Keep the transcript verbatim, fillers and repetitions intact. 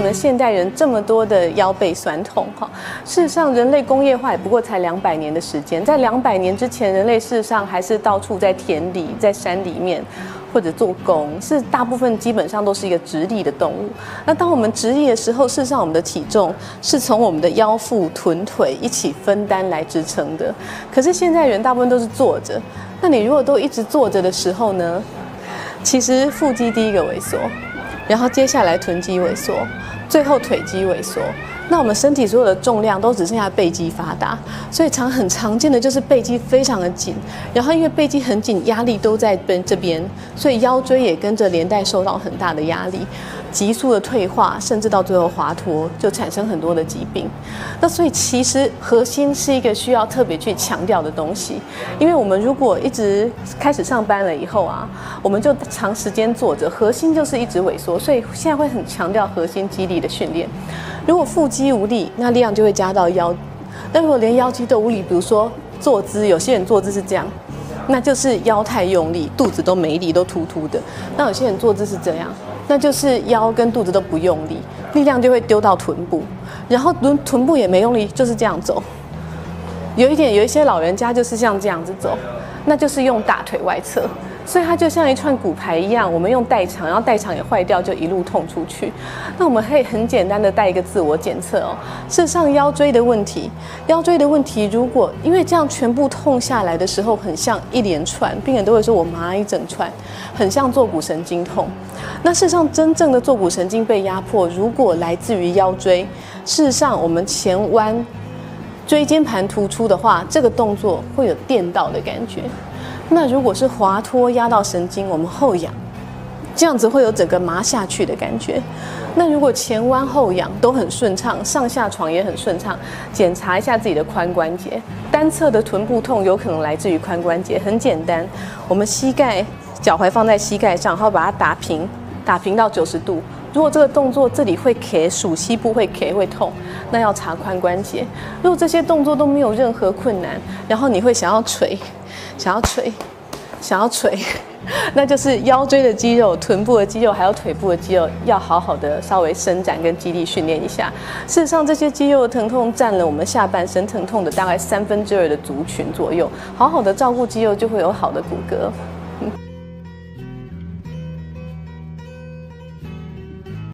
什么现代人这么多的腰背酸痛哈？事实上，人类工业化也不过才两百年的时间，在两百年之前，人类事实上还是到处在田里、在山里面。 或者做工，是大部分基本上都是一个直立的动物。那当我们直立的时候，事实上我们的体重是从我们的腰腹、臀腿一起分担来支撑的。可是现在人大部分都是坐着，那你如果都一直坐着的时候呢？其实腹肌第一个萎缩，然后接下来臀肌萎缩，最后腿肌萎缩。 那我们身体所有的重量都只剩下背肌发达，所以常很常见的就是背肌非常的紧，然后因为背肌很紧，压力都在这边，所以腰椎也跟着连带受到很大的压力，急速的退化，甚至到最后滑脱，就产生很多的疾病。那所以其实核心是一个需要特别去强调的东西，因为我们如果一直开始上班了以后啊，我们就长时间坐着，核心就是一直萎缩，所以现在会很强调核心肌力的训练。如果腹肌 肌无力，那力量就会加到腰。那如果连腰肌都无力，比如说坐姿，有些人坐姿是这样，那就是腰太用力，肚子都没力，都突突的。那有些人坐姿是这样，那就是腰跟肚子都不用力，力量就会丢到臀部，然后臀臀部也没用力，就是这样走。有一点，有一些老人家就是像这样子走，那就是用大腿外侧。 所以它就像一串骨牌一样，我们用代偿，然后代偿也坏掉，就一路痛出去。那我们可以很简单的带一个自我检测哦。事实上，腰椎的问题，腰椎的问题，如果因为这样全部痛下来的时候，很像一连串，病人都会说我麻一整串，很像坐骨神经痛。那事实上，真正的坐骨神经被压迫，如果来自于腰椎，事实上我们前弯椎间盘突出的话，这个动作会有电到的感觉。 那如果是滑脱压到神经，我们后仰，这样子会有整个麻下去的感觉。那如果前弯后仰都很顺畅，上下床也很顺畅，检查一下自己的髋关节，单侧的臀部痛有可能来自于髋关节。很简单，我们膝盖、脚踝放在膝盖上，然后把它打平，打平到九十度。 如果这个动作这里会 K， 属膝部会 K 会痛，那要查髋关节。如果这些动作都没有任何困难，然后你会想要捶，想要捶，想要捶，那就是腰椎的肌肉、臀部的肌肉还有腿部的肌肉要好好的稍微伸展跟肌力训练一下。事实上，这些肌肉的疼痛占了我们下半身疼痛的大概三分之二的族群左右。好好的照顾肌肉，就会有好的骨骼。